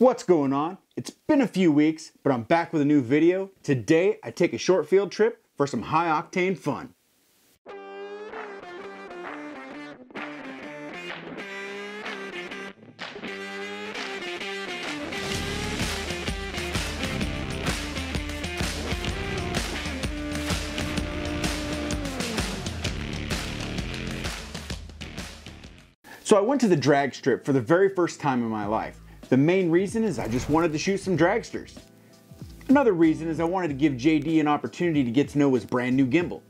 What's going on? It's been a few weeks, but I'm back with a new video. Today, I take a short field trip for some high-octane fun. So I went to the drag strip for the very first time in my life. The main reason is I just wanted to shoot some dragsters. Another reason is I wanted to give JD an opportunity to get to know his brand new gimbal.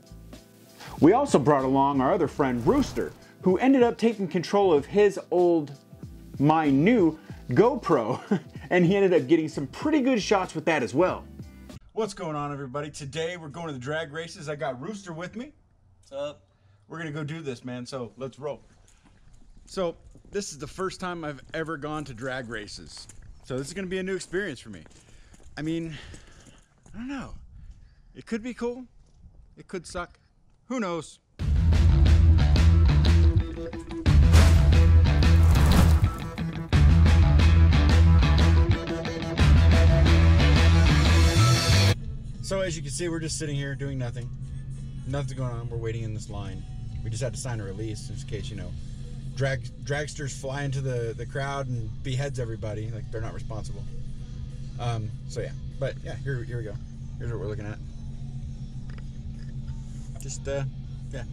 We also brought along our other friend Rooster, who ended up taking control of his old, my new GoPro, and he ended up getting some pretty good shots with that as well. What's going on, everybody? Today we're going to the drag races. I got Rooster with me. What's up? We're gonna go do this, man, so let's roll. So this is the first time I've ever gone to drag races. So this is gonna be a new experience for me. I mean, I don't know. It could be cool, it could suck, who knows? So as you can see, we're just sitting here doing nothing. Nothing's going on, we're waiting in this line. We just had to sign a release, just in case, you know, dragsters fly into the crowd and beheads everybody. Like, they're not responsible. So yeah, but yeah, here we go. Here's what we're looking at. Just yeah.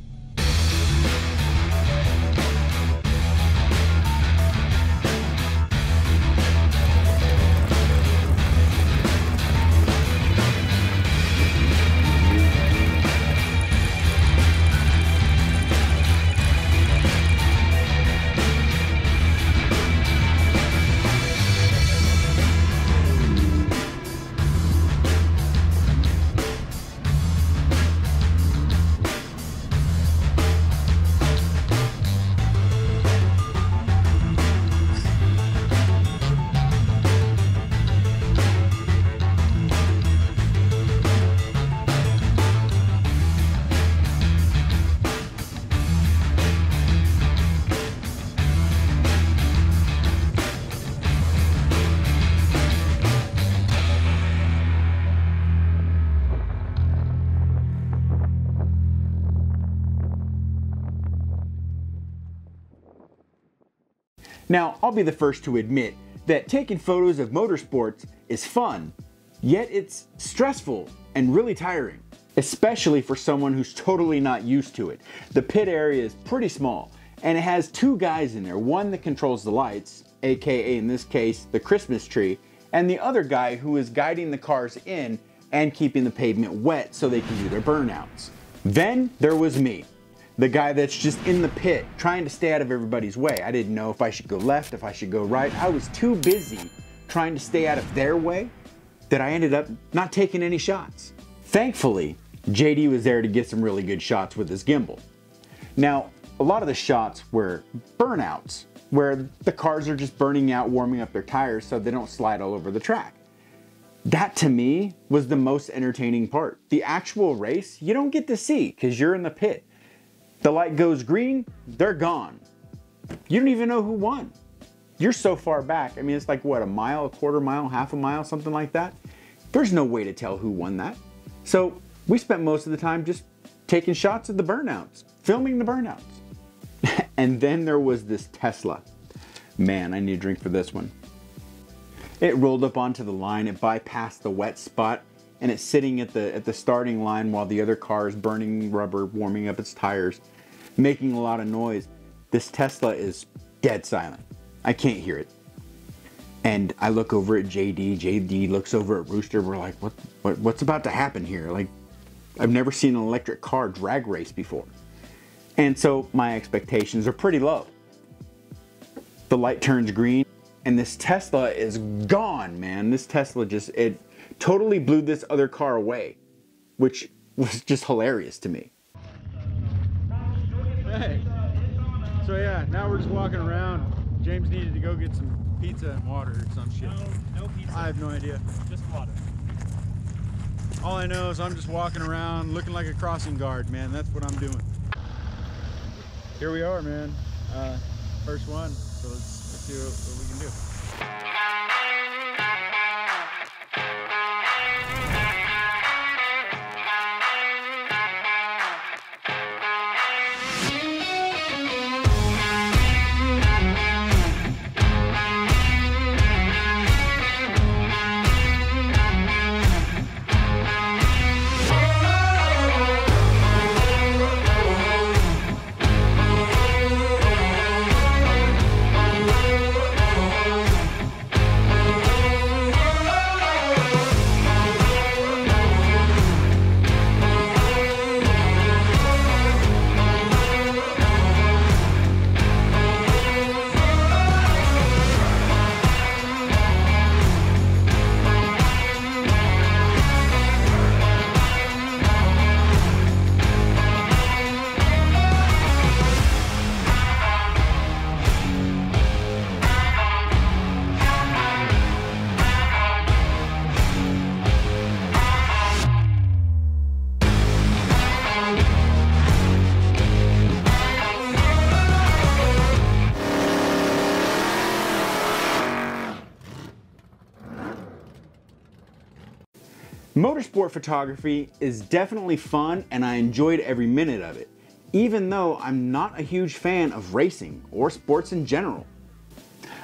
Now, I'll be the first to admit that taking photos of motorsports is fun, yet it's stressful and really tiring, especially for someone who's totally not used to it. The pit area is pretty small, and it has two guys in there, one that controls the lights, aka in this case, the Christmas tree, and the other guy who is guiding the cars in and keeping the pavement wet so they can do their burnouts. Then there was me. The guy that's just in the pit, trying to stay out of everybody's way. I didn't know if I should go left, if I should go right. I was too busy trying to stay out of their way that I ended up not taking any shots. Thankfully, JD was there to get some really good shots with his gimbal. Now, a lot of the shots were burnouts, where the cars are just burning out, warming up their tires so they don't slide all over the track. That, to me, was the most entertaining part. The actual race, you don't get to see because you're in the pit. The light goes green, they're gone. You don't even know who won. You're so far back. I mean, it's like, what, a mile, a quarter mile, half a mile, something like that? There's no way to tell who won that. So we spent most of the time just taking shots at the burnouts, filming the burnouts. And then there was this Tesla. Man, I need a drink for this one. It rolled up onto the line, it bypassed the wet spot, and it's sitting at the starting line while the other car is burning rubber, warming up its tires, making a lot of noise. This Tesla is dead silent. I can't hear it. And I look over at JD, JD looks over at Rooster, we're like, what's about to happen here? Like, I've never seen an electric car drag race before. And so my expectations are pretty low. The light turns green, and this Tesla is gone, man. This Tesla just, it totally blew this other car away, which was just hilarious to me. Hey, so yeah, now we're just walking around. James needed to go get some pizza and water or some shit. No pizza. I have no idea. Just water. All I know is I'm just walking around looking like a crossing guard, man. That's what I'm doing. Here we are, man. First one, so let's see what we can do. Motorsport photography is definitely fun and I enjoyed every minute of it, even though I'm not a huge fan of racing or sports in general.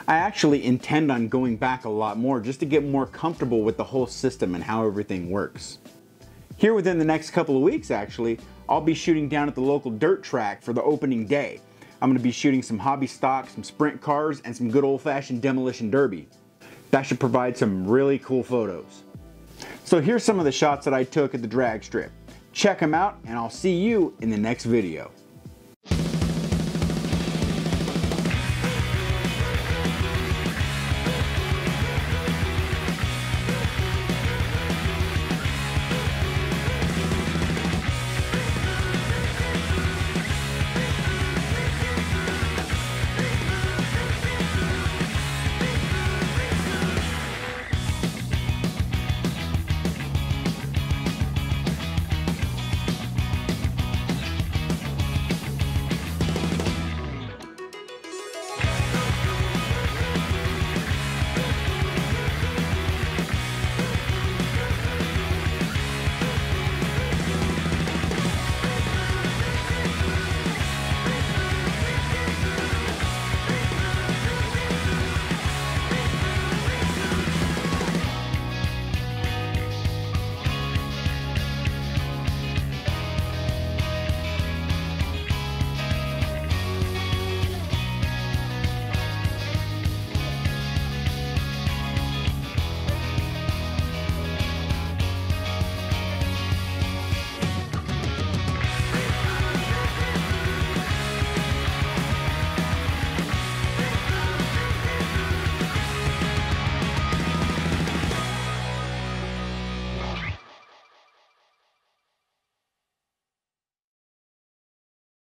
I actually intend on going back a lot more just to get more comfortable with the whole system and how everything works. Here within the next couple of weeks actually, I'll be shooting down at the local dirt track for the opening day. I'm going to be shooting some hobby stock, some sprint cars, and some good old-fashioned demolition derby. That should provide some really cool photos. So here's some of the shots that I took at the drag strip. Check them out and I'll see you in the next video.